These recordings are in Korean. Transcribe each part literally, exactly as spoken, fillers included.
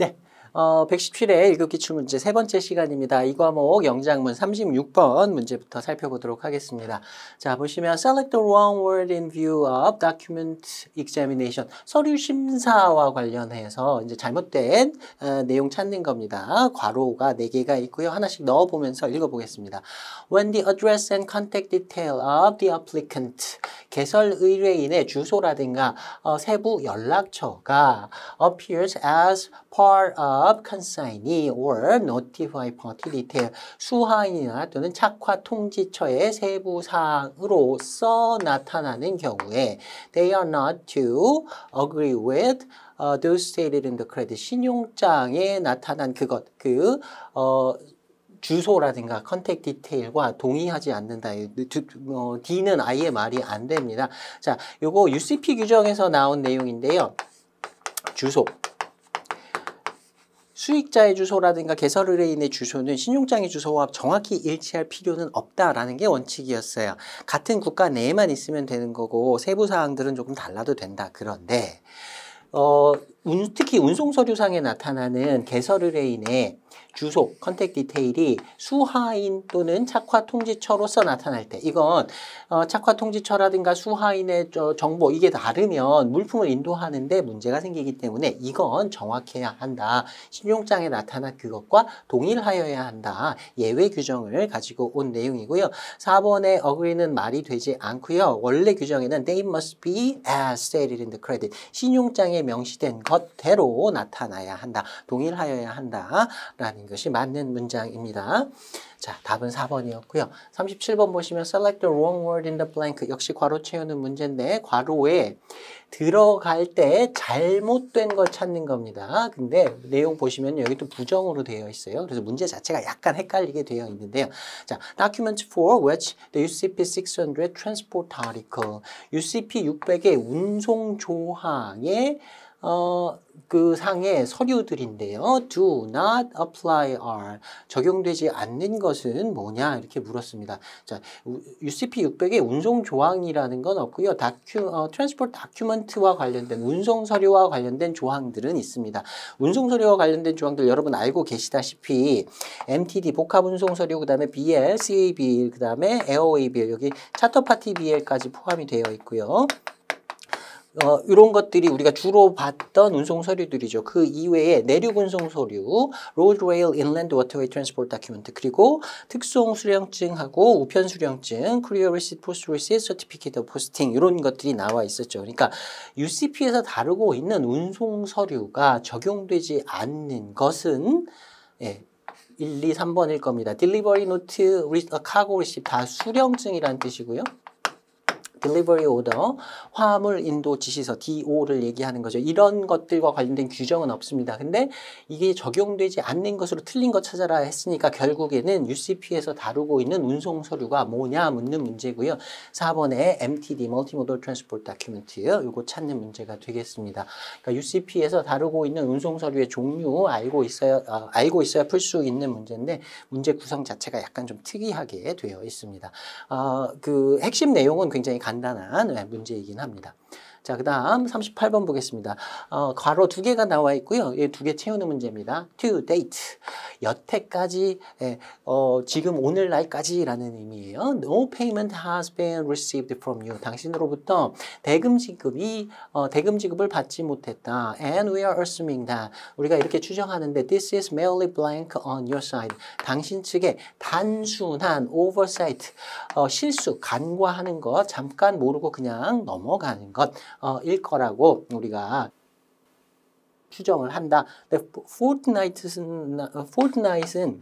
네, 어, 백십칠 회 일 급 기출문제 세 번째 시간입니다. 이 과목 영장문 삼십육 번 문제부터 살펴보도록 하겠습니다. 자, 보시면 Select the wrong word in view of document examination. 서류 심사와 관련해서 이제 잘못된 어, 내용 찾는 겁니다. 괄호가 네 개가 있고요. 하나씩 넣어보면서 읽어보겠습니다. When the address and contact detail of the applicant. 개설 의뢰인의 주소라든가 어, 세부 연락처가 appears as part of consignee or notify party detail, 수하인이나 또는 착화 통지처의 세부 사항으로서 나타나는 경우에 they are not to agree with uh, those stated in the credit, 신용장에 나타난 그것, 그 어, 주소라든가 컨택 디테일과 동의하지 않는다. D는 아예 말이 안 됩니다. 자, 요거 유씨피 규정에서 나온 내용인데요. 주소. 수익자의 주소라든가 개설 의뢰인의 주소는 신용장의 주소와 정확히 일치할 필요는 없다라는 게 원칙이었어요. 같은 국가 내에만 있으면 되는 거고 세부 사항들은 조금 달라도 된다. 그런데 어, 운, 특히 운송서류상에 나타나는 개설 의뢰인의 주소, 컨택 디테일이 수하인 또는 착화 통지처로서 나타날 때, 이건 어, 착화 통지처라든가 수하인의 저 정보, 이게 다르면 물품을 인도하는데 문제가 생기기 때문에 이건 정확해야 한다. 신용장에 나타난 그것과 동일하여야 한다. 예외 규정을 가지고 온 내용이고요. 사 번의 agree는 말이 되지 않고요. 원래 규정에는 they must be as stated in the credit. 신용장에 명시된 것대로 나타나야 한다. 동일하여야 한다. 라는 것이 맞는 문장입니다. 자, 답은 사 번이었고요. 삼십칠 번 보시면 Select the wrong word in the blank. 역시 괄호 채우는 문제인데 괄호에 들어갈 때 잘못된 걸 찾는 겁니다. 근데 내용 보시면 여기 또 부정으로 되어 있어요. 그래서 문제 자체가 약간 헷갈리게 되어 있는데요. 자, Document for which the 유씨피 육백 transport article. 유씨피 육백의 운송 조항에 어, 그 상의 서류들인데요. Do not apply are. 적용되지 않는 것은 뭐냐? 이렇게 물었습니다. 자, 유씨피 육백의 운송 조항이라는 건 없고요. 다큐, 어, 트랜스포트 다큐먼트와 관련된, 운송 서류와 관련된 조항들은 있습니다. 운송 서류와 관련된 조항들 여러분 알고 계시다시피 엠티디, 복합 운송 서류, 그 다음에 비엘, 씨에이비엘, 그 다음에 에어웨이비엘, 여기 차터 파티 비엘까지 포함이 되어 있고요. 어, 이런 것들이 우리가 주로 봤던 운송 서류들이죠. 그 이외에 내륙 운송 서류, road, rail, inland, waterway, transport document, 그리고 특송 수령증하고 우편 수령증, courier receipt, post receipt, certificate of posting, 이런 것들이 나와 있었죠. 그러니까 유씨피에서 다루고 있는 운송 서류가 적용되지 않는 것은 예, 일, 이, 삼 번일 겁니다. delivery note, cargo receipt 다 수령증이라는 뜻이고요. Delivery Order, 화물 인도 지시서 디오를 얘기하는 거죠. 이런 것들과 관련된 규정은 없습니다. 근데 이게 적용되지 않는 것으로 틀린 것 찾아라 했으니까 결국에는 유씨피에서 다루고 있는 운송 서류가 뭐냐 묻는 문제고요. 사 번에 엠티디, Multimodal Transport Document, 이거 찾는 문제가 되겠습니다. 그러니까 유씨피에서 다루고 있는 운송 서류의 종류 알고 있어야 아, 알고 있어야 풀 수 있는 문제인데 문제 구성 자체가 약간 좀 특이하게 되어 있습니다. 아, 그 핵심 내용은 굉장히 간단한 문제이긴 합니다. 자, 그 다음 삼십팔 번 보겠습니다. 어, 괄호 두 개가 나와 있고요. 예, 두 개 채우는 문제입니다. To date, 여태까지, 예, 어, 지금 오늘날까지라는 의미예요. No payment has been received from you. 당신으로부터 대금 지급이 어, 대금 지급을 받지 못했다. And we are assuming that, 우리가 이렇게 추정하는데 this is merely blank on your side. 당신 측에 단순한 oversight, 어, 실수, 간과하는 것, 잠깐 모르고 그냥 넘어가는 것. 어, 일 거라고 우리가 추정을 한다. 근데 fortnight은, fortnight은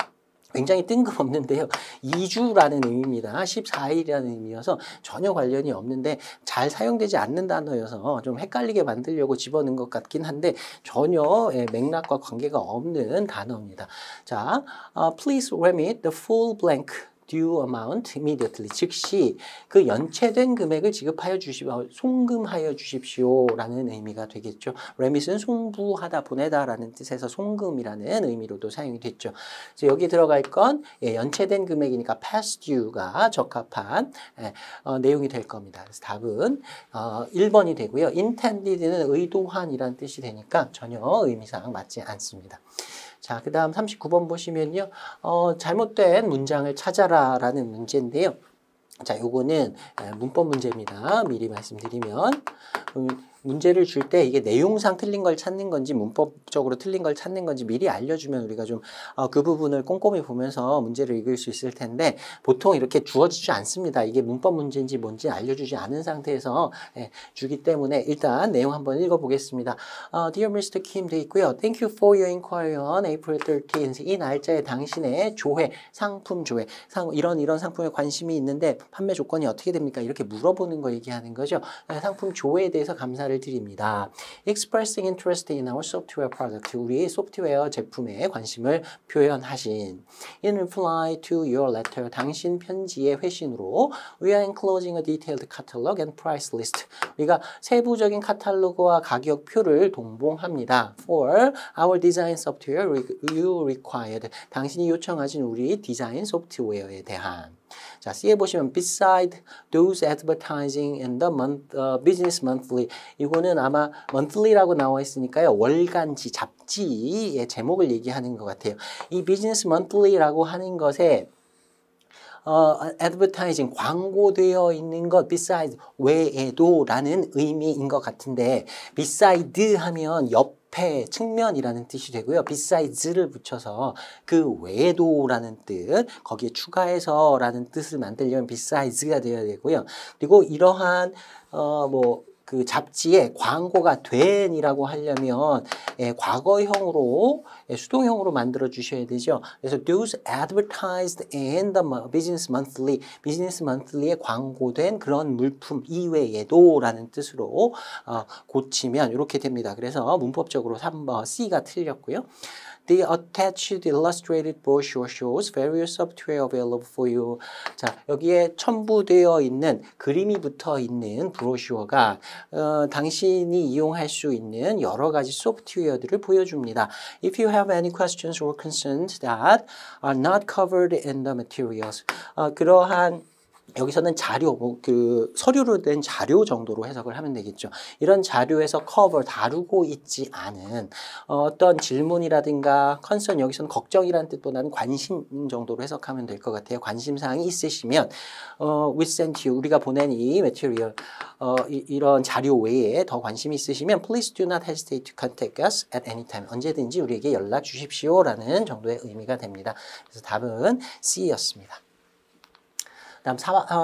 굉장히 뜬금없는데요. 이 주라는 의미입니다. 십사 일이라는 의미여서 전혀 관련이 없는데 잘 사용되지 않는 단어여서 좀 헷갈리게 만들려고 집어넣은 것 같긴 한데 전혀 예, 맥락과 관계가 없는 단어입니다. 자, uh, Please remit the full blank. due amount immediately, 즉시 그 연체된 금액을 지급하여 주십시오, 송금하여 주십시오라는 의미가 되겠죠. remit은 송부하다, 보내다라는 뜻에서 송금이라는 의미로도 사용이 됐죠. 그래서 여기 들어갈 건 예, 연체된 금액이니까 past due가 적합한 예, 어, 내용이 될 겁니다. 그래서 답은 어, 일 번이 되고요. intended는 의도한이라는 뜻이 되니까 전혀 의미상 맞지 않습니다. 자, 그 다음 삼십구 번 보시면요. 어, 잘못된 문장을 찾아라 라는 문제인데요. 자, 요거는 문법 문제입니다. 미리 말씀드리면. 음, 문제를 줄 때 이게 내용상 틀린 걸 찾는 건지 문법적으로 틀린 걸 찾는 건지 미리 알려주면 우리가 좀 그 부분을 꼼꼼히 보면서 문제를 읽을 수 있을 텐데, 보통 이렇게 주어지지 않습니다. 이게 문법 문제인지 뭔지 알려주지 않은 상태에서 예, 주기 때문에 일단 내용 한번 읽어보겠습니다. 어, Dear 미스터 Kim 돼 있고요. Thank you for your inquiry on 에이프릴 십삼. 이 날짜에 당신의 조회, 상품 조회, 상, 이런 이런 상품에 관심이 있는데 판매 조건이 어떻게 됩니까? 이렇게 물어보는 거 얘기하는 거죠. 예, 상품 조회에 대해서 감사를 드립니다. Expressing interest in our software product. 우리 소프트웨어 제품에 관심을 표현하신. In reply to your letter. 당신 편지의 회신으로. We are enclosing a detailed catalog and price list. 우리가 세부적인 카탈로그와 가격표를 동봉합니다. For our design software you required. 당신이 요청하신 우리 디자인 소프트웨어에 대한. 자, C에 보시면 beside those advertising in the month, uh, business monthly. 이거는 아마 monthly라고 나와 있으니까요, 월간지, 잡지의 제목을 얘기하는 것 같아요. 이 business monthly라고 하는 것에 어, advertising, 광고되어 있는 것, besides, 외에도 라는 의미인 것 같은데, beside 하면 옆 옆에 측면이라는 뜻이 되고요. Bedsides를 붙여서 그 외에도라는 뜻, 거기에 추가해서 라는 뜻을 만들려면 Bedsides가 되어야 되고요. 그리고 이러한 어, 뭐 그 잡지에 광고가 된이라고 하려면 예, 과거형으로 예, 수동형으로 만들어 주셔야 되죠. 그래서 those advertised in the business monthly, business monthly에 광고된 그런 물품 이외에도 라는 뜻으로 어, 고치면 이렇게 됩니다. 그래서 문법적으로 삼 번 C가 틀렸고요. The attached illustrated brochure shows various software available for you. 자, 여기에 첨부되어 있는 그림이 붙어 있는 브로슈어가 어, 당신이 이용할 수 있는 여러 가지 소프트웨어들을 보여줍니다. If you have any questions or concerns that are not covered in the materials. 어, 그러한 여기서는 자료, 뭐 그 서류로 된 자료 정도로 해석을 하면 되겠죠. 이런 자료에서 cover, 다루고 있지 않은 어떤 질문이라든가 concern, 여기서는 걱정이라는 뜻보다는 관심 정도로 해석하면 될 것 같아요. 관심사항이 있으시면 어, we sent you, 우리가 보낸 이 material, 어, 이, 이런 자료 외에 더 관심이 있으시면 please do not hesitate to contact us at any time. 언제든지 우리에게 연락 주십시오 라는 정도의 의미가 됩니다. 그래서 답은 C였습니다. 다음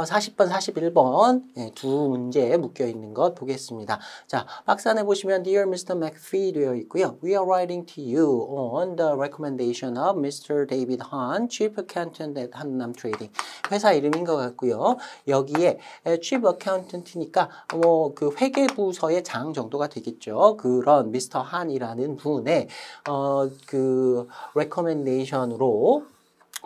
사십 번, 사십일 번 예, 두 문제에 묶여 있는 것 보겠습니다. 자, 박스 안에 보시면 Dear 미스터 McPhee 되어 있고요. We are writing to you on the recommendation of 미스터 David Han, Chief Accountant at Hannam Trading. 회사 이름인 것 같고요. 여기에 Chief Accountant니까 뭐 그 회계부서의 장 정도가 되겠죠. 그런 미스터 Han이라는 분의 어, 그 recommendation으로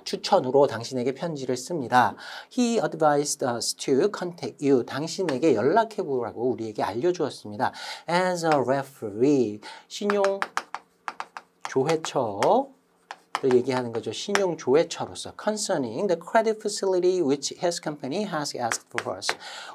추천으로 당신에게 편지를 씁니다. He advised us to contact you. 당신에게 연락해보라고 우리에게 알려주었습니다. As a referee. 신용조회처. 얘기하는 거죠. 신용조회처로서 concerning the credit facility which his company has asked for us.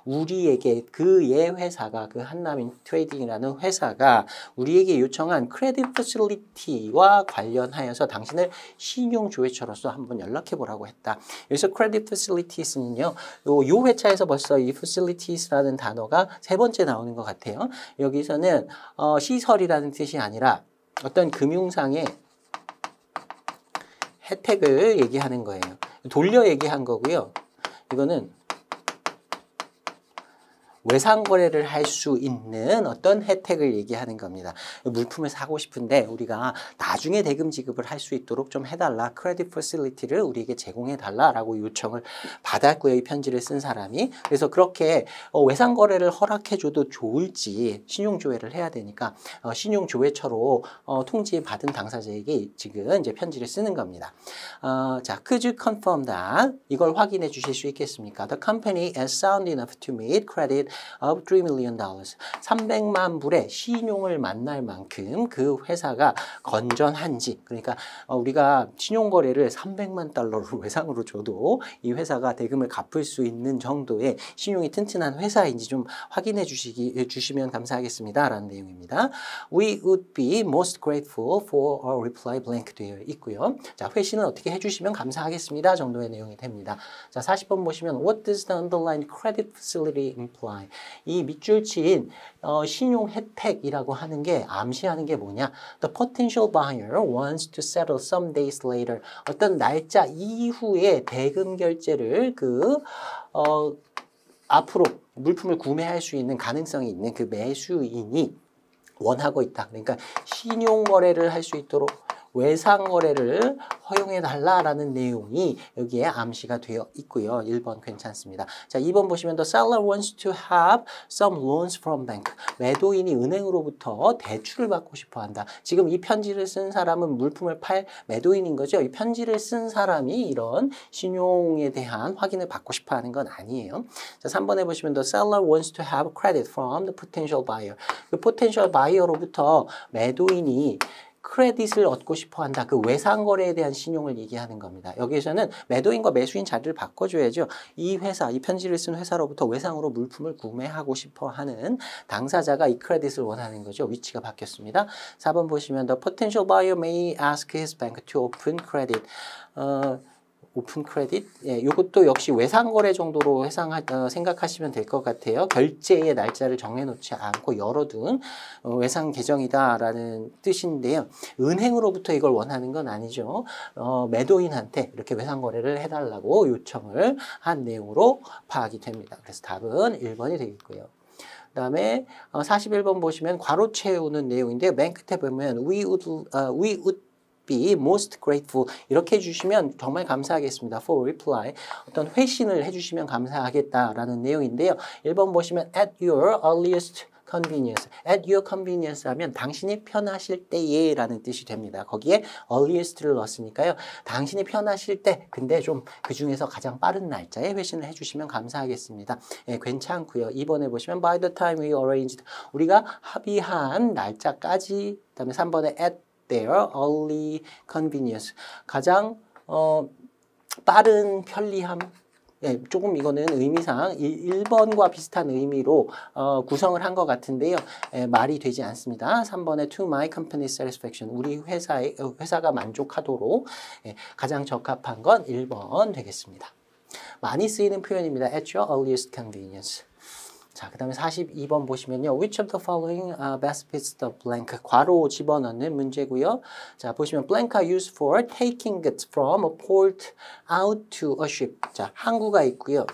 우리에게 그의 회사가 그 한남 트레이딩이라는 회사가 우리에게 요청한 credit facility와 관련하여서 당신을 신용조회처로서 한번 연락해보라고 했다. 여기서 credit facilities는요, 요, 요 회차에서 벌써 이 facilities라는 단어가 세 번째 나오는 것 같아요. 여기서는 어, 시설이라는 뜻이 아니라 어떤 금융상의 혜택을 얘기하는 거예요. 돌려 얘기한 거고요. 이거는 외상 거래를 할 수 있는 어떤 혜택을 얘기하는 겁니다. 물품을 사고 싶은데 우리가 나중에 대금 지급을 할 수 있도록 좀 해달라, 크레딧 퍼실리티를 우리에게 제공해달라라고 요청을 받았고요, 이 편지를 쓴 사람이. 그래서 그렇게 외상 거래를 허락해줘도 좋을지 신용조회를 해야 되니까 신용조회처로 통지받은 당사자에게 지금 이제 편지를 쓰는 겁니다. 어, 자, could you confirm that? 이걸 확인해 주실 수 있겠습니까? The company is sound enough to meet credit of three million dollars. 삼백만 불의 신용을 만날 만큼 그 회사가 건전한지, 그러니까 우리가 신용거래를 삼백만 달러를 외상으로 줘도 이 회사가 대금을 갚을 수 있는 정도의 신용이 튼튼한 회사인지 좀 확인해 주시기, 주시면 감사하겠습니다 라는 내용입니다. We would be most grateful for a reply blank 되어 있고요. 자, 회신은 어떻게 해주시면 감사하겠습니다 정도의 내용이 됩니다. 자, 사십 번 보시면 What does the underlying credit facility imply? 이 밑줄 친 어, 신용 혜택이라고 하는 게 암시하는 게 뭐냐? The potential buyer wants to settle some days later. 어떤 날짜 이후에 대금 결제를 그 어, 앞으로 물품을 구매할 수 있는 가능성이 있는 그 매수인이 원하고 있다. 그러니까 신용 거래를 할 수 있도록 외상 거래를 허용해달라라는 내용이 여기에 암시가 되어 있고요. 일 번 괜찮습니다. 자, 이 번 보시면 The seller wants to have some loans from bank. 매도인이 은행으로부터 대출을 받고 싶어한다. 지금 이 편지를 쓴 사람은 물품을 팔 매도인인 거죠. 이 편지를 쓴 사람이 이런 신용에 대한 확인을 받고 싶어하는 건 아니에요. 자, 삼 번에 보시면 The seller wants to have credit from the potential buyer. 그 potential buyer로부터 매도인이 크레딧을 얻고 싶어한다. 그 외상거래에 대한 신용을 얘기하는 겁니다. 여기에서는 매도인과 매수인 자리를 바꿔줘야죠. 이 회사, 이 편지를 쓴 회사로부터 외상으로 물품을 구매하고 싶어하는 당사자가 이 크레딧을 원하는 거죠. 위치가 바뀌었습니다. 사 번 보시면 The potential buyer may ask his bank to open credit. 어, 오픈 크레딧, 예, 이것도 역시 외상거래 정도로 해상하, 어, 생각하시면 될 것 같아요. 결제의 날짜를 정해놓지 않고 열어둔 어, 외상 계정이다라는 뜻인데요. 은행으로부터 이걸 원하는 건 아니죠. 어, 매도인한테 이렇게 외상거래를 해달라고 요청을 한 내용으로 파악이 됩니다. 그래서 답은 일 번이 되겠고요. 그 다음에 어, 사십일 번 보시면 괄호 채우는 내용인데 맨 끝에 보면 We would, uh, we would be most grateful 이렇게 해주시면 정말 감사하겠습니다. for reply 어떤 회신을 해주시면 감사하겠다라는 내용인데요. 일 번 보시면 at your earliest convenience. at your convenience 하면 당신이 편하실 때에 라는 뜻이 됩니다. 거기에 earliest를 넣었으니까요. 당신이 편하실 때, 근데 좀 그 중에서 가장 빠른 날짜에 회신을 해주시면 감사하겠습니다. 예, 괜찮고요. 이 번에 보시면 by the time we arranged 우리가 합의한 날짜까지, 그 다음에 삼 번에 at their early convenience 가장 어, 빠른 편리함. 예, 조금 이거는 의미상 일 번과 비슷한 의미로 어, 구성을 한 것 같은데요. 예, 말이 되지 않습니다. 삼 번에 to my company satisfaction 우리 회사의, 회사가 만족하도록. 예, 가장 적합한 건 일 번 되겠습니다. 많이 쓰이는 표현입니다. At your earliest convenience. 자, 그 다음에 사십이 번 보시면요. Which of the following uh, best fits the blank? 괄호 집어넣는 문제고요. 자, 보시면 blank are used for taking goods from a port out to a ship. 자, 항구가 있고요.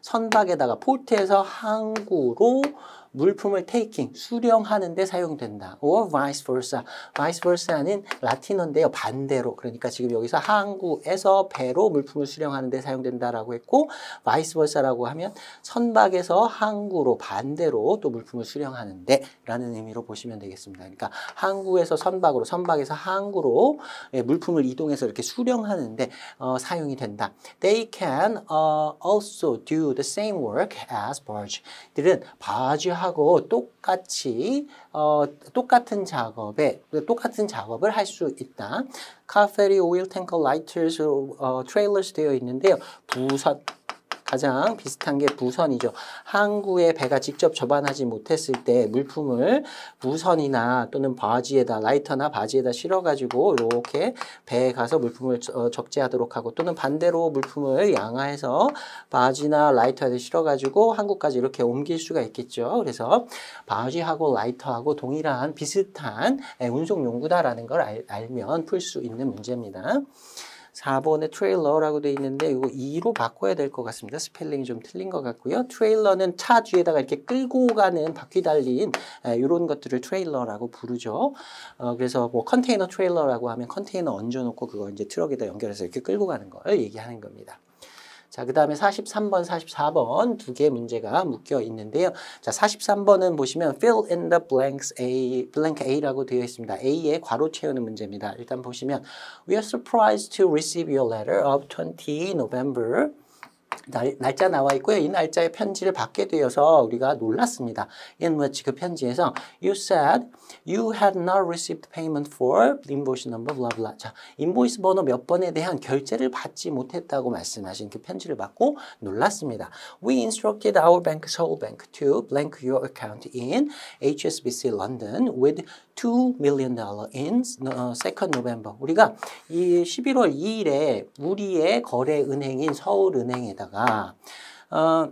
선박에다가 포트에서 항구로 물품을 taking, 수령하는데 사용된다. or vice versa. vice versa는 라틴어인데요. 반대로. 그러니까 지금 여기서 항구에서 배로 물품을 수령하는데 사용된다라고 했고 vice versa라고 하면 선박에서 항구로 반대로 또 물품을 수령하는데 라는 의미로 보시면 되겠습니다. 그러니까 항구에서 선박으로, 선박에서 항구로 물품을 이동해서 이렇게 수령하는데 어, 사용이 된다. They can uh, also do the same work as barge. 들은 barge 하고 똑같이 어, 똑같은 작업에 똑같은 작업을 할 수 있다. car ferry, oil tanker, lighters, 어, trailers 되어 있는데요. 부선 가장 비슷한 게 부선이죠. 항구에 배가 직접 접안하지 못했을 때 물품을 부선이나 또는 바지에다, 라이터나 바지에다 실어가지고 이렇게 배에 가서 물품을 적재하도록 하고, 또는 반대로 물품을 양하해서 바지나 라이터에 실어가지고 항구까지 이렇게 옮길 수가 있겠죠. 그래서 바지하고 라이터하고 동일한 비슷한 운송용구다라는 걸 알, 알면 풀 수 있는 문제입니다. 사 번에 트레일러라고 되어 있는데 이거 이로 바꿔야 될 것 같습니다. 스펠링이 좀 틀린 것 같고요. 트레일러는 차 뒤에다가 이렇게 끌고 가는 바퀴 달린 이런 것들을 트레일러라고 부르죠. 어, 그래서 뭐 컨테이너 트레일러라고 하면 컨테이너 얹어놓고 그걸 이제 트럭에다 연결해서 이렇게 끌고 가는 걸 얘기하는 겁니다. 자, 그 다음에 사십삼 번, 사십사 번 두 개의 문제가 묶여 있는데요. 자, 사십삼 번은 보시면 fill in the blanks A, blank A라고 되어 있습니다. A에 괄호 채우는 문제입니다. 일단 보시면 We are surprised to receive your letter of twentieth November. 날, 날짜 나와 있고요. 이 날짜에 편지를 받게 되어서 우리가 놀랐습니다. In which 그 편지에서 You said you had not received payment for invoice number blah blah. 자, 인보이스 번호 몇 번에 대한 결제를 받지 못했다고 말씀하신 그 편지를 받고 놀랐습니다. We instructed our bank, Seoul Bank, to blank your account in 에이치에스비씨 London with two million dollars in second November. 우리가 이 십일월 이일에 우리의 거래 은행인 서울은행에다가 어,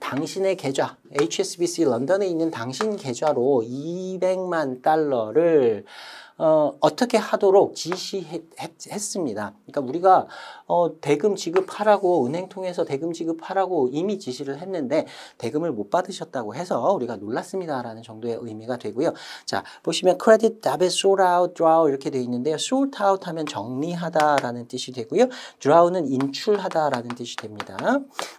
당신의 계좌, 에이치에스비씨 런던에 있는 당신 계좌로 이백만 달러를 어, 어떻게 하도록 지시했습니다. 그러니까 우리가 어, 대금 지급하라고 은행 통해서 대금 지급하라고 이미 지시를 했는데 대금을 못 받으셨다고 해서 우리가 놀랐습니다라는 정도의 의미가 되고요. 자, 보시면 credit, debit, sort out, draw 이렇게 되어 있는데요. sort out 하면 정리하다라는 뜻이 되고요. draw는 인출하다라는 뜻이 됩니다.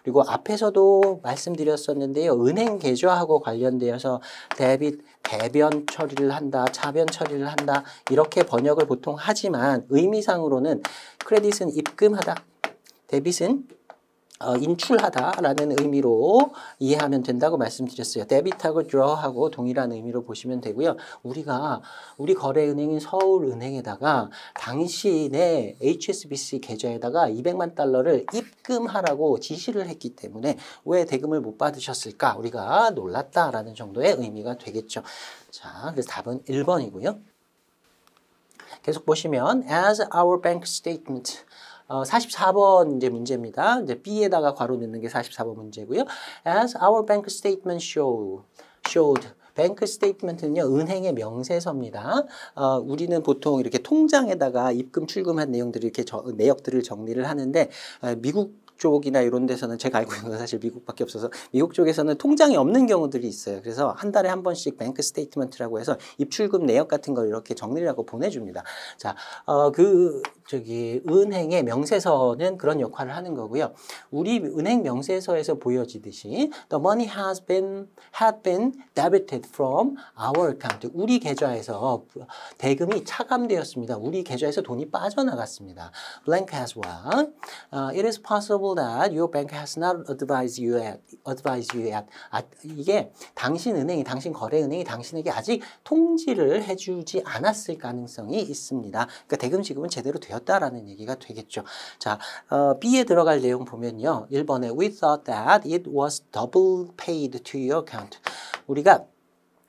그리고 앞에서도 말씀드렸었는데요. 은행 계좌하고 관련되어서 debit, 대변 처리를 한다, 차변 처리를 한다 이렇게 번역을 보통 하지만 의미상으로는 크레딧은 입금하다, 데빗은 어, 인출하다라는 의미로 이해하면 된다고 말씀드렸어요. 데빗하고 드러하고 동일한 의미로 보시면 되고요. 우리가 우리 거래은행인 서울은행에다가 당신의 에이치에스비씨 계좌에다가 이백만 달러를 입금하라고 지시를 했기 때문에 왜 대금을 못 받으셨을까? 우리가 놀랐다라는 정도의 의미가 되겠죠. 자, 그래서 답은 일 번이고요. 계속 보시면 As our bank statement 어, 사십사 번 이제 문제입니다. 이제 B에다가 괄호 넣는 게 사십사 번 문제고요. As our bank statement show, showed. 뱅크 스테이트먼트는요, 은행의 명세서입니다. 어, 우리는 보통 이렇게 통장에다가 입금, 출금한 내용들을 이렇게 저, 내역들을 정리를 하는데, 어, 미국 쪽이나 이런 데서는 제가 알고 있는 건 사실 미국밖에 없어서 미국 쪽에서는 통장이 없는 경우들이 있어요. 그래서 한 달에 한 번씩 뱅크 스테이트먼트라고 해서 입출금 내역 같은 걸 이렇게 정리를 하고 보내줍니다. 자, 어, 그 저기 은행의 명세서는 그런 역할을 하는 거고요. 우리 은행 명세서에서 보여지듯이 The money has been had been debited from our account. 우리 계좌에서 대금이 차감되었습니다. 우리 계좌에서 돈이 빠져나갔습니다. Blank as well. Uh, it is possible that your bank has not advised you yet. advised you yet. 아, 이게 당신 은행이, 당신 거래은행이 당신에게 아직 통지를 해주지 않았을 가능성이 있습니다. 그러니까 대금 지급은 제대로 되었다라는 얘기가 되겠죠. 자, 어, B에 들어갈 내용 보면요. 일 번에 We thought that it was double paid to your account. 우리가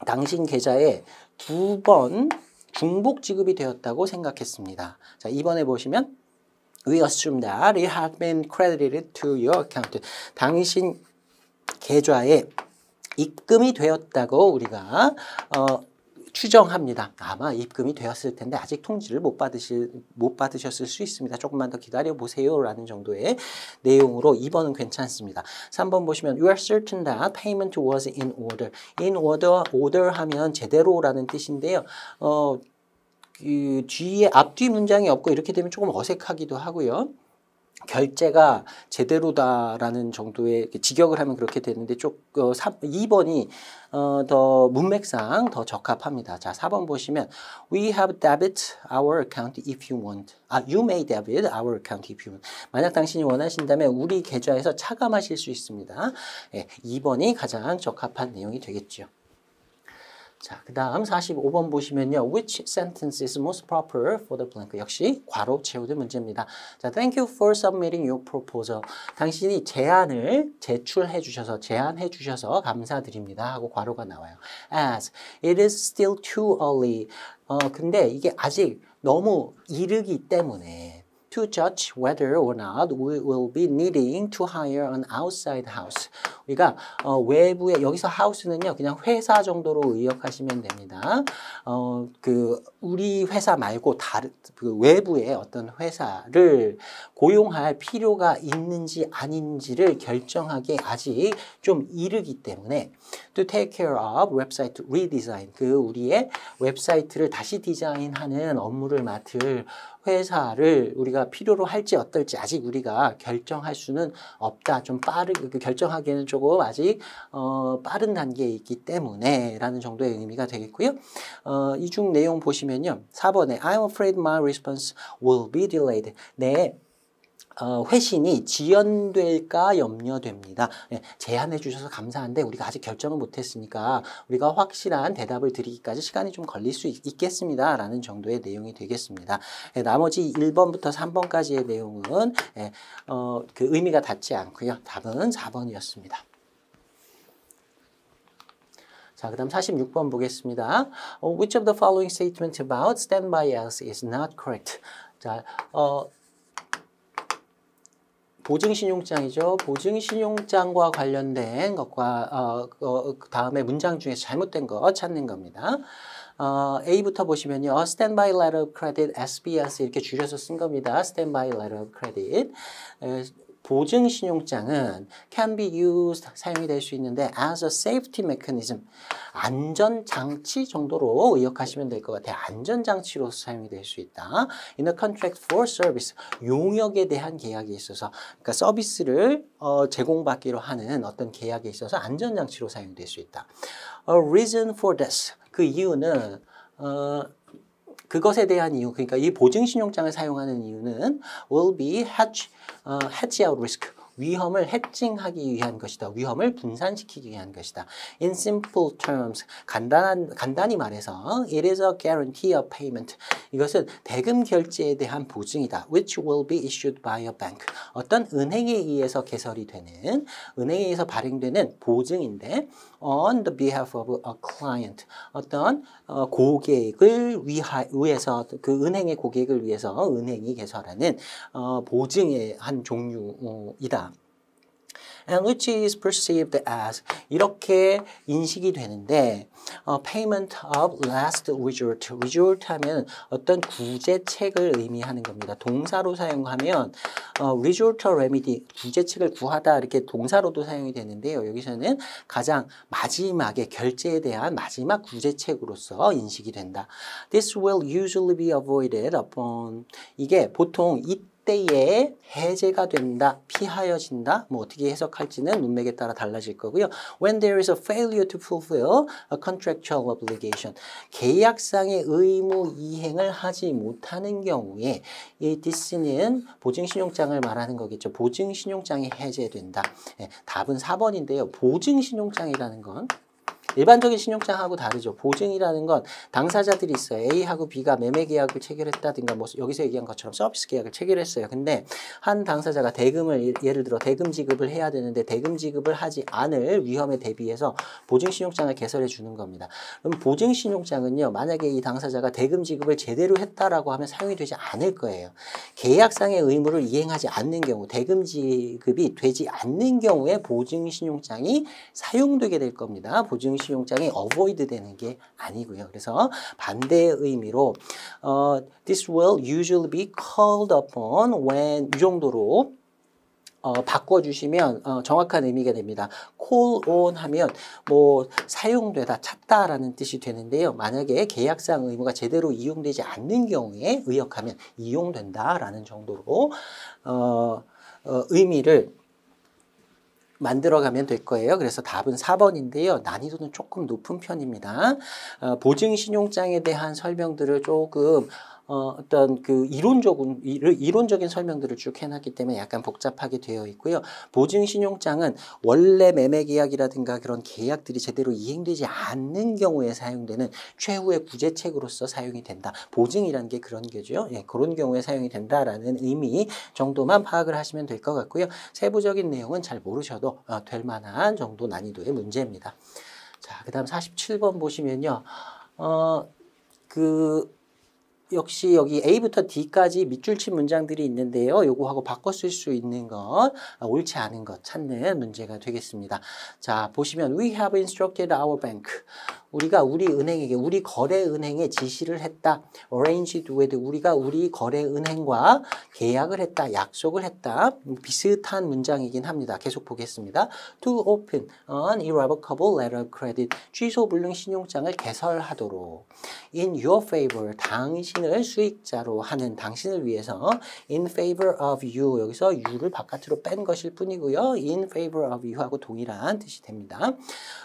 당신 계좌에 두 번 중복 지급이 되었다고 생각했습니다. 자, 이 번에 보시면 We assume that it had been credited to your account. 당신 계좌에 입금이 되었다고 우리가 어, 추정합니다. 아마 입금이 되었을 텐데 아직 통지를 못 받으실, 못 받으셨을 수 있습니다. 조금만 더 기다려보세요 라는 정도의 내용으로 이 번은 괜찮습니다. 삼 번 보시면 You are certain that payment was in order. In order, order 하면 제대로라는 뜻인데요. 어, 그 뒤에 앞뒤 문장이 없고 이렇게 되면 조금 어색하기도 하고요. 결제가 제대로다라는 정도의 직역을 하면 그렇게 되는데 쪽 어, 이 번이 어, 더 문맥상 더 적합합니다. 자, 사 번 보시면 We have debit our account if you want. 아, you may debit our account if you want. 만약 당신이 원하신다면 우리 계좌에서 차감하실 수 있습니다. 예, 이 번이 가장 적합한 내용이 되겠죠. 자, 그 다음 사십오 번 보시면요. Which sentence is most proper for the blank? 역시 괄호 채우는 문제입니다. 자, Thank you for submitting your proposal. 당신이 제안을 제출해 주셔서, 제안해 주셔서 감사드립니다 하고 괄호가 나와요. As it is still too early. 어, 근데 이게 아직 너무 이르기 때문에 to judge whether or not we will be needing to hire an outside house. 우리가 어, 외부에, 여기서 하우스는요 그냥 회사 정도로 의역하시면 됩니다. 어, 그 우리 회사 말고 다른 그 외부의 어떤 회사를 고용할 필요가 있는지 아닌지를 결정하기에 아직 좀 이르기 때문에 to take care of 웹사이트 redesign, 그 우리의 웹사이트를 다시 디자인하는 업무를 맡을 회사를 우리가 필요로 할지 어떨지 아직 우리가 결정할 수는 없다. 좀 빠르게 결정하기에는 조금 아직 어, 빠른 단계에 있기 때문에 라는 정도의 의미가 되겠고요. 어, 이중 내용 보시면요. 사 번에 I'm afraid my response will be delayed. 네. 어, 회신이 지연될까 염려됩니다. 예, 제안해 주셔서 감사한데 우리가 아직 결정을 못했으니까 우리가 확실한 대답을 드리기까지 시간이 좀 걸릴 수 있, 있겠습니다. 라는 정도의 내용이 되겠습니다. 예, 나머지 일 번부터 삼 번까지의 내용은 예, 어, 그 의미가 닿지 않고요. 답은 사 번이었습니다. 자, 그 다음 사십육 번 보겠습니다. Oh, which of the following statement about standby as is not correct? 자, 어... 보증신용장이죠. 보증신용장과 관련된 것과 어, 어, 다음에 문장 중에서 잘못된 거 찾는 겁니다. 어, A부터 보시면요. Standby Letter of Credit, 에스 비 엘 씨 이렇게 줄여서 쓴 겁니다. Standby Letter of Credit. 에, 보증신용장은 can be used, 사용이 될 수 있는데 as a safety mechanism, 안전장치 정도로 의역하시면 될 것 같아요. 안전장치로 사용이 될 수 있다. In a contract for service, 용역에 대한 계약에 있어서, 그러니까 서비스를 어, 제공받기로 하는 어떤 계약에 있어서 안전장치로 사용될 수 있다. A reason for this, 그 이유는 어, 그것에 대한 이유, 그러니까 이 보증신용장을 사용하는 이유는 will be hedge, 어, hedge out risk, 위험을 해칭하기 위한 것이다. 위험을 분산시키기 위한 것이다. In simple terms, 간단한, 간단히 말해서 It is a guarantee of payment. 이것은 대금 결제에 대한 보증이다. Which will be issued by a bank. 어떤 은행에 의해서 개설이 되는, 은행에 의해서 발행되는 보증인데 On the behalf of a client. 어떤 고객을 위하, 위해서, 그 은행의 고객을 위해서 은행이 개설하는 보증의 한 종류이다. And which is perceived as, 이렇게 인식이 되는데 어, payment of last resort, resort 하면 어떤 구제책을 의미하는 겁니다. 동사로 사용하면 어, resort remedy, 구제책을 구하다 이렇게 동사로도 사용이 되는데요. 여기서는 가장 마지막에 결제에 대한 마지막 구제책으로서 인식이 된다. This will usually be avoided upon, 이게 보통 이 때에 해제가 된다, 피하여진다, 뭐 어떻게 해석할지는 문맥에 따라 달라질 거고요. When there is a failure to fulfill a contractual obligation, 계약상의 의무 이행을 하지 못하는 경우에 이 this는 보증신용장을 말하는 거겠죠. 보증신용장이 해제된다. 네, 답은 사 번인데요. 보증신용장이라는 건 일반적인 신용장하고 다르죠. 보증이라는 건 당사자들이 있어요. A하고 B가 매매계약을 체결했다든가 뭐 여기서 얘기한 것처럼 서비스 계약을 체결했어요. 근데 한 당사자가 대금을 예를 들어 대금 지급을 해야 되는데 대금 지급을 하지 않을 위험에 대비해서 보증신용장을 개설해 주는 겁니다. 그럼 보증신용장은요. 만약에 이 당사자가 대금 지급을 제대로 했다라고 하면 사용이 되지 않을 거예요. 계약상의 의무를 이행하지 않는 경우, 대금 지급이 되지 않는 경우에 보증신용장이 사용되게 될 겁니다. 보증신용장 용장이 어보이드 되는 게 아니고요. 그래서 반대의 의미로 어, This will usually be called upon when 이 정도로 어, 바꿔주시면 어, 정확한 의미가 됩니다. call on 하면 뭐 사용되다, 찾다라는 뜻이 되는데요. 만약에 계약상 의무가 제대로 이용되지 않는 경우에 의역하면 이용된다라는 정도로 어, 어, 의미를 만들어가면 될 거예요. 그래서 답은 사 번인데요. 난이도는 조금 높은 편입니다. 어, 보증신용장에 대한 설명들을 조금 어, 어떤 그 이론적인, 이론적인 설명들을 쭉 해놨기 때문에 약간 복잡하게 되어 있고요. 보증신용장은 원래 매매계약이라든가 그런 계약들이 제대로 이행되지 않는 경우에 사용되는 최후의 구제책으로서 사용이 된다. 보증이라는 게 그런 게죠. 예, 그런 경우에 사용이 된다라는 의미 정도만 파악을 하시면 될 것 같고요. 세부적인 내용은 잘 모르셔도 어, 될 만한 정도 난이도의 문제입니다. 자, 그 다음 사십칠 번 보시면요. 어, 그 역시 여기 A부터 D까지 밑줄 친 문장들이 있는데요. 요거하고 바꿔 쓸 수 있는 것, 옳지 않은 것 찾는 문제가 되겠습니다. 자, 보시면 We have instructed our bank. 우리가 우리 은행에게, 우리 거래은행에 지시를 했다. Arranged with, 우리가 우리 거래은행과 계약을 했다. 약속을 했다. 비슷한 문장이긴 합니다. 계속 보겠습니다. To open an irrevocable letter of credit. 취소불능 신용장을 개설하도록. In your favor. 당신을 수익자로 하는 당신을 위해서. In favor of you. 여기서 you를 바깥으로 뺀 것일 뿐이고요. In favor of you하고 동일한 뜻이 됩니다.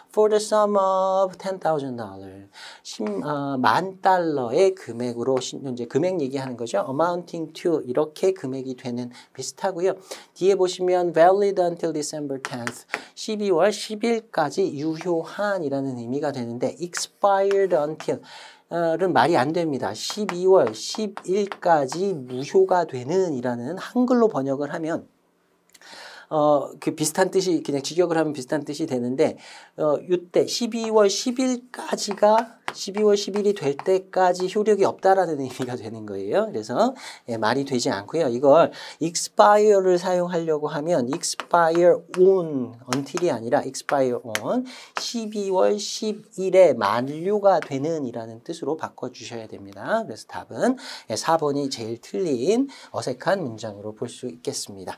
For the sum of ten thousand dollars, 십만 달러의 금액으로, 이제 금액 얘기하는 거죠. Amounting to, 이렇게 금액이 되는 비슷하고요. 뒤에 보시면 valid until December tenth, 십이월 십일까지 유효한이라는 의미가 되는데 expired until, 는 말이 안 됩니다. 십이월 십일까지 무효가 되는 이라는 한글로 번역을 하면 어, 그 비슷한 뜻이, 그냥 직역을 하면 비슷한 뜻이 되는데, 어, 요때 십이월 십일까지가 십이월 십일이 될 때까지 효력이 없다라는 의미가 되는 거예요. 그래서 예, 말이 되지 않고요. 이걸 expire를 사용하려고 하면 expire on, until이 아니라 expire on, 십이월 십일에 만료가 되는 이라는 뜻으로 바꿔주셔야 됩니다. 그래서 답은 예, 사 번이 제일 틀린 어색한 문장으로 볼 수 있겠습니다.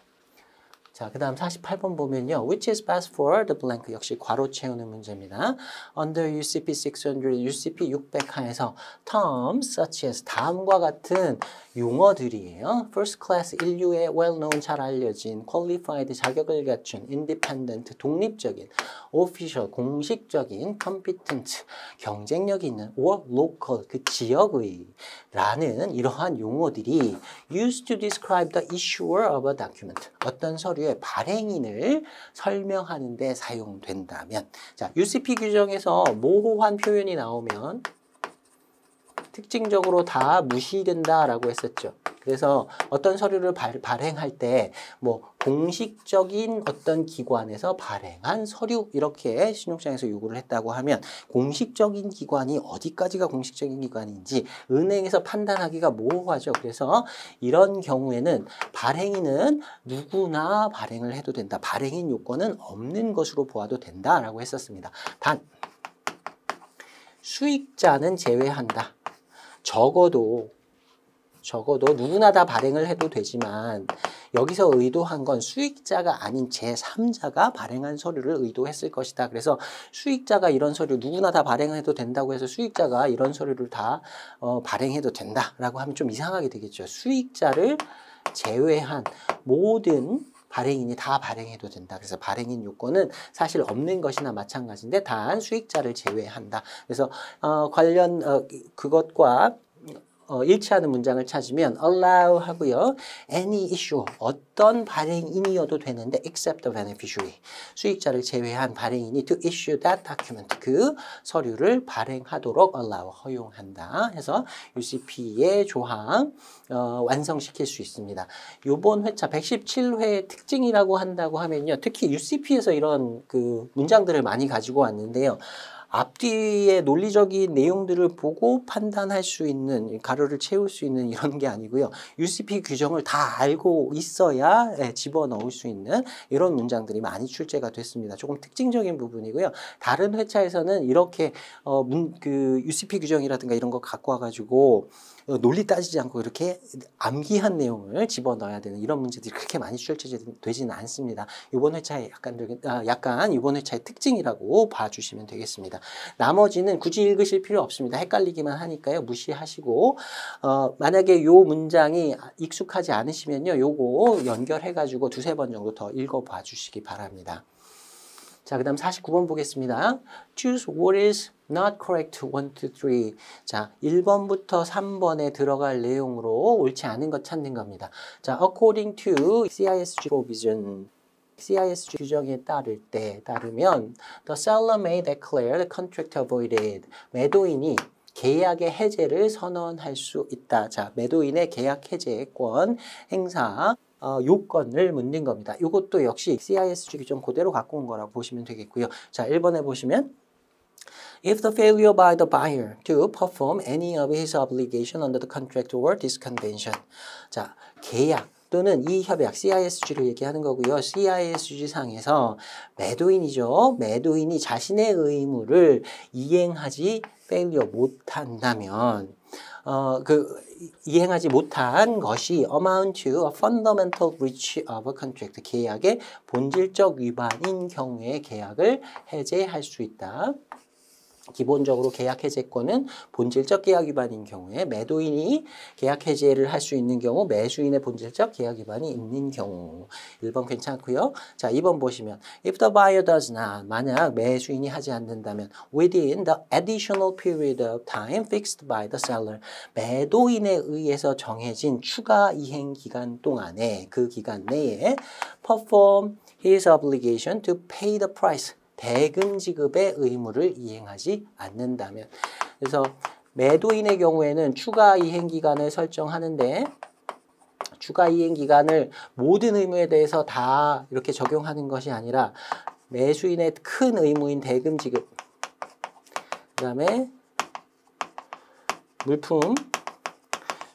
자, 그 다음 사십팔 번 보면요. Which is best for the blank. 역시 괄호 채우는 문제입니다. Under U C P six hundred, U C P 육백 하에서 terms such as 다음과 같은 용어들이에요. First class 인류의 well-known 잘 알려진, qualified 자격을 갖춘, independent 독립적인, official 공식적인, competent 경쟁력이 있는, or local 그 지역의 라는 이러한 용어들이 used to describe the issuer of a document. 어떤 서류 발행인을 설명하는 데 사용된다면, 자, U C P 규정에서 모호한 표현이 나오면 특징적으로 다 무시된다라고 했었죠. 그래서 어떤 서류를 발, 발행할 때 뭐 공식적인 어떤 기관에서 발행한 서류 이렇게 신용장에서 요구를 했다고 하면 공식적인 기관이 어디까지가 공식적인 기관인지 은행에서 판단하기가 모호하죠. 그래서 이런 경우에는 발행인은 누구나 발행을 해도 된다. 발행인 요건은 없는 것으로 보아도 된다라고 했었습니다. 단, 수익자는 제외한다. 적어도 적어도 누구나 다 발행을 해도 되지만 여기서 의도한 건 수익자가 아닌 제삼자가 발행한 서류를 의도했을 것이다. 그래서 수익자가 이런 서류, 누구나 다 발행해도 된다고 해서 수익자가 이런 서류를 다 어, 발행해도 된다라고 하면 좀 이상하게 되겠죠. 수익자를 제외한 모든 발행인이 다 발행해도 된다. 그래서 발행인 요건은 사실 없는 것이나 마찬가지인데 단 수익자를 제외한다. 그래서 어, 관련 어, 그것과 어, 일치하는 문장을 찾으면 allow 하고요. any issue, 어떤 발행인이어도 되는데 except the beneficiary, 수익자를 제외한 발행인이 to issue that document, 그 서류를 발행하도록 allow, 허용한다 해서 U C P의 조항 어, 완성시킬 수 있습니다. 요번 회차 백십칠 회의 특징이라고 한다고 하면요. 특히 U C P에서 이런 그 문장들을 많이 가지고 왔는데요. 앞뒤의 논리적인 내용들을 보고 판단할 수 있는, 가로를 채울 수 있는 이런 게 아니고요. U C P 규정을 다 알고 있어야 집어넣을 수 있는 이런 문장들이 많이 출제가 됐습니다. 조금 특징적인 부분이고요. 다른 회차에서는 이렇게 어, 문, 그 U C P 규정이라든가 이런 거 갖고 와가지고 논리 따지지 않고 이렇게 암기한 내용을 집어넣어야 되는 이런 문제들이 그렇게 많이 출제되지는 않습니다. 이번 회차의 약간, 약간 이번 회차의 특징이라고 봐주시면 되겠습니다. 나머지는 굳이 읽으실 필요 없습니다. 헷갈리기만 하니까요. 무시하시고 어, 만약에 이 문장이 익숙하지 않으시면요. 요거 연결해가지고 두세 번 정도 더 읽어봐 주시기 바랍니다. 자, 그 다음 사십구 번 보겠습니다. Choose what is not correct, 일, 이, 삼. 자, 일 번부터 삼 번에 들어갈 내용으로 옳지 않은 것 찾는 겁니다. 자, according to C I S G provision, C I S G 규정에 따를 때 따르면 the seller may declare the contract voided, 매도인이 계약의 해제를 선언할 수 있다. 자, 매도인의 계약 해제권 행사 어, 요건을 묻는 겁니다. 이것도 역시 C I S G 규정 그대로 갖고 온 거라고 보시면 되겠고요. 자, 일 번에 보시면 if the failure by the buyer to perform any of his obligation under the contract or this convention. 자, 계약 또는 이 협약, 씨아이에스지를 얘기하는 거고요. 씨아이에스지 상에서 매도인이죠. 매도인이 자신의 의무를 이행하지 failure 못한다면 어, 그 이행하지 못한 것이 amount to a fundamental breach of a contract, 계약의 본질적 위반인 경우에 계약을 해제할 수 있다. 기본적으로 계약 해제권은 본질적 계약 위반인 경우에, 매도인이 계약 해제를 할 수 있는 경우, 매수인의 본질적 계약 위반이 있는 경우. 일 번 괜찮고요. 자, 이 번 보시면 if the buyer does not, 만약 매수인이 하지 않는다면 within the additional period of time fixed by the seller, 매도인에 의해서 정해진 추가 이행 기간 동안에, 그 기간 내에 perform his obligation to pay the price, 대금 지급의 의무를 이행하지 않는다면. 그래서 매도인의 경우에는 추가 이행 기간을 설정하는데, 추가 이행 기간을 모든 의무에 대해서 다 이렇게 적용하는 것이 아니라 매수인의 큰 의무인 대금 지급, 그 다음에 물품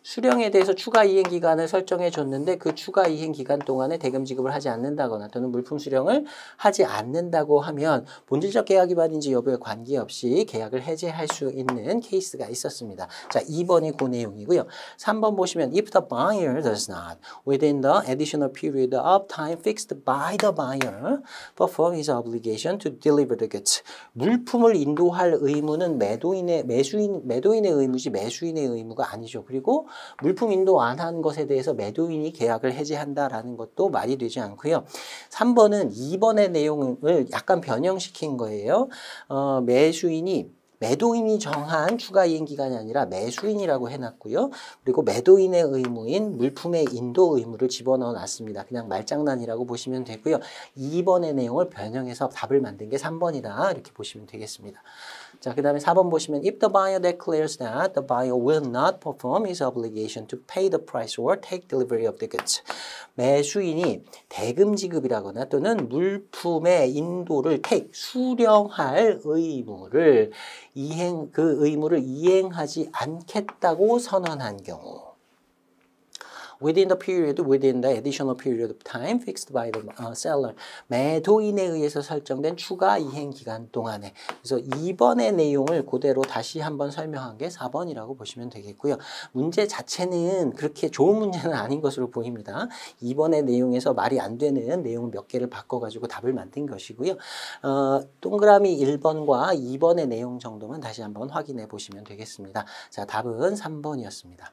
수령에 대해서 추가 이행기간을 설정해줬는데 그 추가 이행기간 동안에 대금 지급을 하지 않는다거나 또는 물품 수령을 하지 않는다고 하면 본질적 계약 위반인지 여부에 관계없이 계약을 해제할 수 있는 케이스가 있었습니다. 자, 이 번이 그 내용이고요. 삼 번 보시면 if the buyer does not within the additional period of time fixed by the buyer perform his obligation to deliver the goods, 물품을 인도할 의무는 매도인의, 매수인, 매도인의 의무지 매수인의 의무가 아니죠. 그리고 물품 인도 안 한 것에 대해서 매도인이 계약을 해제한다라는 것도 말이 되지 않고요. 삼 번은 이 번의 내용을 약간 변형시킨 거예요. 어, 매수인이, 매도인이 정한 추가 이행 기간이 아니라 매수인이라고 해놨고요. 그리고 매도인의 의무인 물품의 인도 의무를 집어넣어 놨습니다. 그냥 말장난이라고 보시면 되고요. 이 번의 내용을 변형해서 답을 만든 게 삼 번이다. 이렇게 보시면 되겠습니다. 자, 그 다음에 사 번 보시면 if the buyer declares that the buyer will not perform his obligation to pay the price or take delivery of the goods, 매수인이 대금 지급이라거나 또는 물품의 인도를 take, 수령할 의무를 이행, 그 의무를 이행하지 않겠다고 선언한 경우 within the period, within the additional period of time fixed by the uh, seller, 매도인에 의해서 설정된 추가 이행 기간 동안에. 그래서 이 번의 내용을 그대로 다시 한번 설명한 게 사 번이라고 보시면 되겠고요. 문제 자체는 그렇게 좋은 문제는 아닌 것으로 보입니다. 이 번의 내용에서 말이 안 되는 내용 몇 개를 바꿔가지고 답을 만든 것이고요. 어, 동그라미 일 번과 이 번의 내용 정도만 다시 한번 확인해 보시면 되겠습니다. 자, 답은 삼 번이었습니다.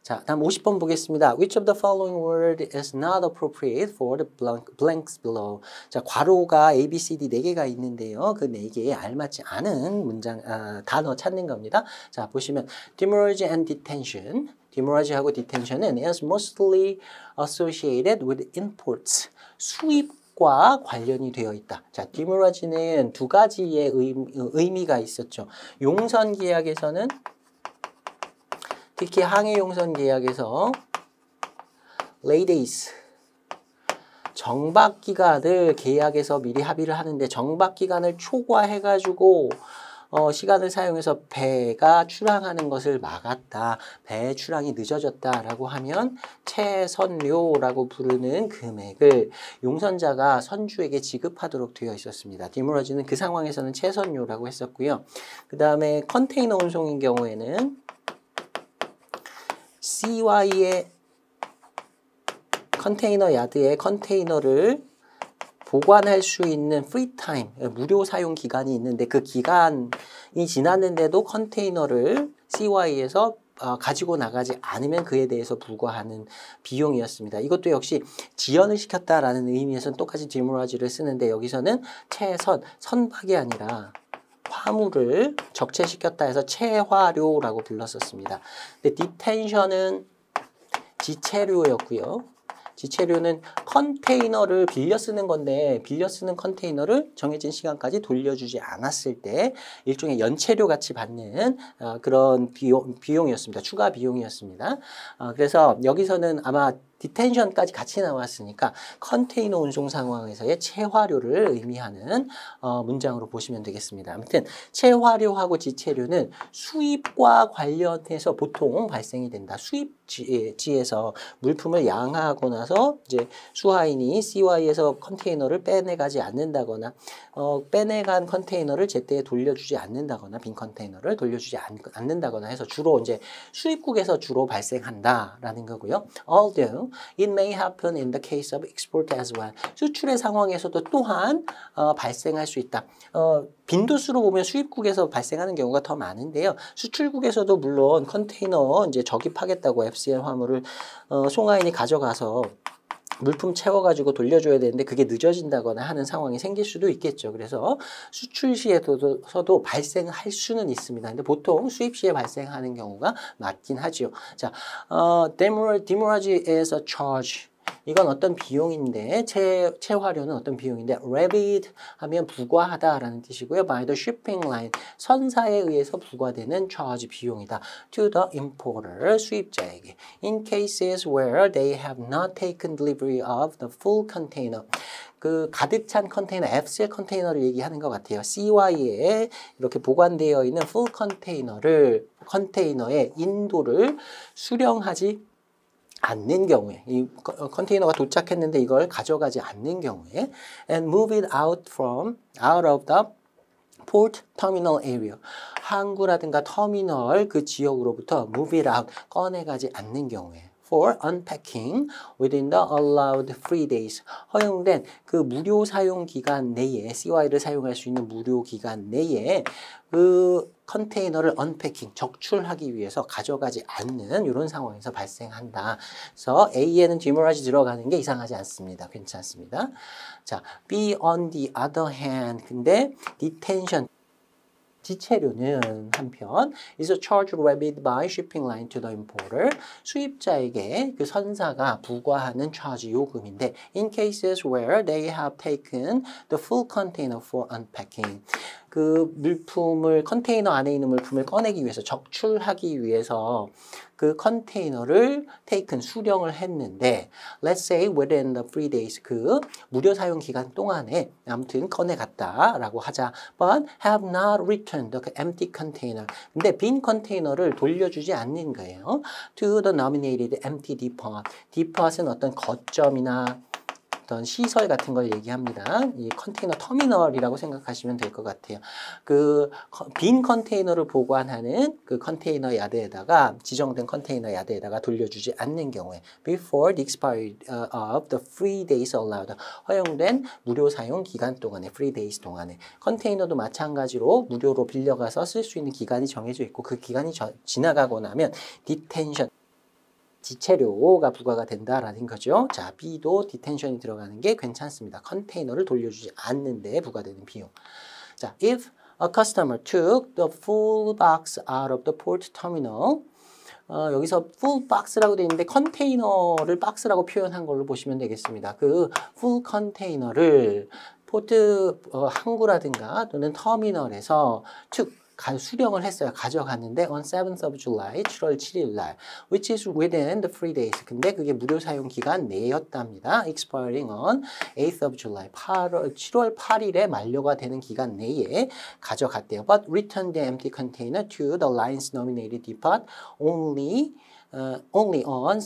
자, 다음 오십 번 보겠습니다. Which of the following word is not appropriate for the blanks below? 자, 괄호가 A, B, C, D 네 개가 있는데요. 그 네 개에 알맞지 않은 문장, 아, 단어 찾는 겁니다. 자, 보시면 demurrage and detention. demurrage하고 detention은 is mostly associated with imports, 수입 과 관련이 되어 있다. 자, demurrage는 두 가지의 의미, 의미가 있었죠. 용선 계약에서는, 특히 항해용선 계약에서 레이데이스, 정박기간을 계약에서 미리 합의를 하는데 정박기간을 초과해가지고 어, 시간을 사용해서 배가 출항하는 것을 막았다, 배의 출항이 늦어졌다라고 하면 체선료라고 부르는 금액을 용선자가 선주에게 지급하도록 되어 있었습니다. 디무러지는 그 상황에서는 체선료라고 했었고요. 그 다음에 컨테이너 운송인 경우에는 씨와이의 컨테이너 야드에 컨테이너를 보관할 수 있는 프리타임, 무료 사용 기간이 있는데 그 기간이 지났는데도 컨테이너를 씨와이에서 가지고 나가지 않으면 그에 대해서 부과하는 비용이었습니다. 이것도 역시 지연을 시켰다라는 의미에서는 똑같이 디무라지를 쓰는데 여기서는 체선, 선박이 아니라 화물을 적체시켰다 해서 체화료라고 불렀었습니다. 근데 디텐션은 지체료였고요. 지체료는 컨테이너를 빌려 쓰는 건데 빌려 쓰는 컨테이너를 정해진 시간까지 돌려주지 않았을 때 일종의 연체료 같이 받는 어, 그런 비용, 비용이었습니다. 추가 비용이었습니다. 어, 그래서 여기서는 아마 디텐션까지 같이 나왔으니까 컨테이너 운송 상황에서의 체화료를 의미하는 어, 문장으로 보시면 되겠습니다. 아무튼 체화료하고 지체료는 수입과 관련해서 보통 발생이 된다. 수입지에서 물품을 양하하고 나서 이제 수하인이 씨와이에서 컨테이너를 빼내가지 않는다거나 어, 빼내간 컨테이너를 제때 돌려주지 않는다거나 빈 컨테이너를 돌려주지 않, 않는다거나 해서 주로 이제 수입국에서 주로 발생한다라는 거고요. Although It may happen in the case of export as well. 수출의 상황에서도 또한 어, 발생할 수 있다. 어, 빈도수로 보면 수입국에서 발생하는 경우가 더 많은데요. 수출국에서도 물론 컨테이너 이제 적입하겠다고 에프씨엘 화물을 어, 송하인이 가져가서 물품 채워가지고 돌려줘야 되는데 그게 늦어진다거나 하는 상황이 생길 수도 있겠죠. 그래서 수출 시에서도 발생할 수는 있습니다. 근데 보통 수입 시에 발생하는 경우가 맞긴 하죠. 자, 어, demurrage is a charge. 이건 어떤 비용인데, 체, 체화료는 어떤 비용인데, levied 하면 부과하다라는 뜻이고요. By the shipping line, 선사에 의해서 부과되는 charge 비용이다. To the importer, 수입자에게. In cases where they have not taken delivery of the full container. 그 가득 찬 컨테이너, 에프씨엘 컨테이너를 얘기하는 것 같아요. 씨와이에 이렇게 보관되어 있는 full 컨테이너를, 컨테이너의 인도를 수령하지 않는 경우에, 이 컨테이너가 도착했는데 이걸 가져가지 않는 경우에 and move it out from out of the port terminal area 항구라든가 터미널 그 지역으로부터 move it out 꺼내가지 않는 경우에 for unpacking within the allowed free days 허용된 그 무료 사용 기간 내에 씨와이를 사용할 수 있는 무료 기간 내에 그 컨테이너를 언패킹, 적출하기 위해서 가져가지 않는 이런 상황에서 발생한다. 그래서 A에는 demurrage 들어가는 게 이상하지 않습니다. 괜찮습니다. 자, B on the other hand, 근데 detention, 지체료는 한편 is a charge levied by shipping line to the importer 수입자에게 그 선사가 부과하는 charge 요금인데 in cases where they have taken the full container for unpacking 그 물품을 컨테이너 안에 있는 물품을 꺼내기 위해서 적출하기 위해서 그 컨테이너를 taken 수령을 했는데 let's say within the free days 그 무료 사용 기간 동안에 아무튼 꺼내갔다라고 하자 but have not returned the empty container 근데 빈 컨테이너를 돌려주지 않는 거예요 to the nominated empty depot depot은 어떤 거점이나 어떤 시설 같은 걸 얘기합니다. 이 컨테이너 터미널이라고 생각하시면 될 것 같아요. 그 빈 컨테이너를 보관하는 그 컨테이너 야드에다가 지정된 컨테이너 야드에다가 돌려주지 않는 경우에 before the expiry of the free days allowed 허용된 무료 사용 기간 동안에 free days 동안에 컨테이너도 마찬가지로 무료로 빌려가서 쓸 수 있는 기간이 정해져 있고 그 기간이 저, 지나가고 나면 detention 지체료가 부과가 된다라는 거죠. 자, B도 디텐션이 들어가는 게 괜찮습니다. 컨테이너를 돌려주지 않는데 부과되는 비용. 자, if a customer took the full box out of the port terminal 어, 여기서 full box라고 되어 있는데 컨테이너를 박스라고 표현한 걸로 보시면 되겠습니다. 그 full 컨테이너를 포트 어, 항구라든가 또는 터미널에서 took 수령을 했어요. 가져갔는데 on seventh of July, 칠월 칠일 날 which is within the free days. 근데 그게 무료 사용 기간 내였답니다. expiring on eighth of July, 칠월 팔일에 만료가 되는 기간 내에 가져갔대요. but return the empty container to the line's nominated depot only Uh, only on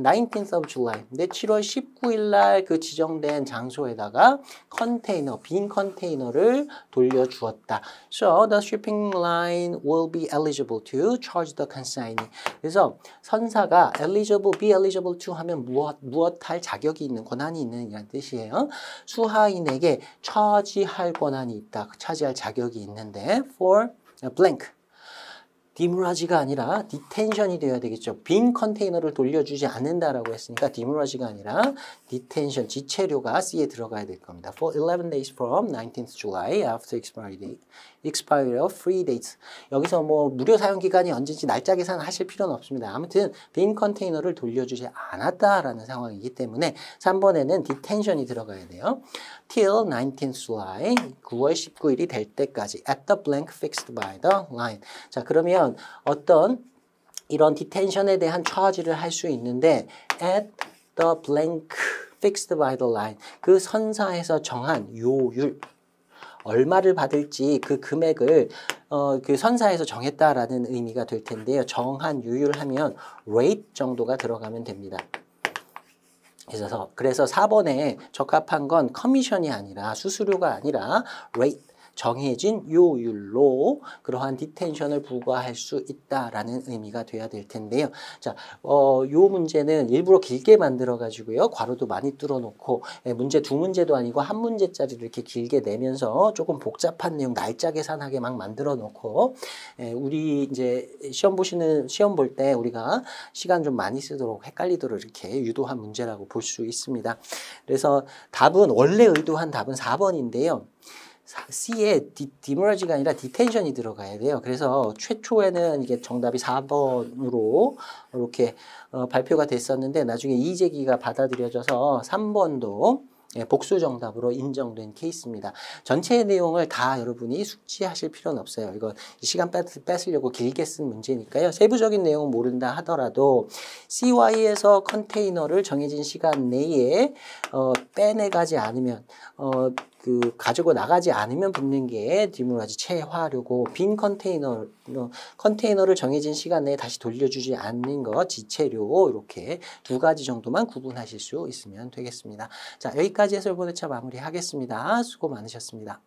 nineteenth of July. 근데 칠월 십구일 날 그 지정된 장소에다가 컨테이너, 빈 컨테이너를 돌려주었다. So the shipping line will be eligible to charge the consignee. 그래서 선사가 eligible, be eligible to 하면 무엇, 무엇 할 자격이 있는, 권한이 있는 이란 뜻이에요. 수하인에게 차지할 권한이 있다. 차지할 자격이 있는데 for blank. 디무라지가 아니라 디텐션이 되어야 되겠죠. 빈 컨테이너를 돌려주지 않는다라고 했으니까 디무라지가 아니라 디텐션, 지체료가 C에 들어가야 될 겁니다. For eleven days from nineteenth July after expiry date, expiry of free dates. 여기서 뭐 무료 사용 기간이 언제인지 날짜 계산하실 필요는 없습니다. 아무튼 빈 컨테이너를 돌려주지 않았다라는 상황이기 때문에 삼 번에는 디텐션이 들어가야 돼요. Till nineteenth July, 구월 십구일이 될 때까지 at the blank fixed by the line. 자, 그러면 어떤 이런 디텐션에 대한 처지를 할 수 있는데 at the blank fixed by the line, 그 선사에서 정한 요율, 얼마를 받을지 그 금액을 어, 그 선사에서 정했다라는 의미가 될 텐데요. 정한 유율하면 rate 정도가 들어가면 됩니다. 그래서, 그래서 사 번에 적합한 건 커미션이 아니라 수수료가 아니라 rate, 정해진 요율로 그러한 디텐션을 부과할 수 있다라는 의미가 돼야 될 텐데요. 자, 어, 요 문제는 일부러 길게 만들어가지고요. 괄호도 많이 뚫어놓고, 예, 문제 두 문제도 아니고 한 문제짜리를 이렇게 길게 내면서 조금 복잡한 내용 날짜 계산하게 막 만들어놓고, 예, 우리 이제 시험 보시는, 시험 볼 때 우리가 시간 좀 많이 쓰도록 헷갈리도록 이렇게 유도한 문제라고 볼 수 있습니다. 그래서 답은, 원래 의도한 답은 사 번인데요. C에 디머지가 아니라 디텐션이 들어가야 돼요. 그래서 최초에는 이게 정답이 사 번으로 이렇게 어, 발표가 됐었는데 나중에 이의제기가 받아들여져서 삼 번도 예, 복수 정답으로 인정된 케이스입니다. 전체의 내용을 다 여러분이 숙지하실 필요는 없어요. 이건 시간 뺏으려고 길게 쓴 문제니까요. 세부적인 내용은 모른다 하더라도 씨와이에서 컨테이너를 정해진 시간 내에 어, 빼내가지 않으면 어, 그 가지고 나가지 않으면 붙는 게 디모라지 채화료고, 빈 컨테이너 컨테이너를 정해진 시간 내에 다시 돌려주지 않는 것 지체료, 이렇게 두 가지 정도만 구분하실 수 있으면 되겠습니다. 자, 여기까지 해서 이번 회차 마무리하겠습니다. 수고 많으셨습니다.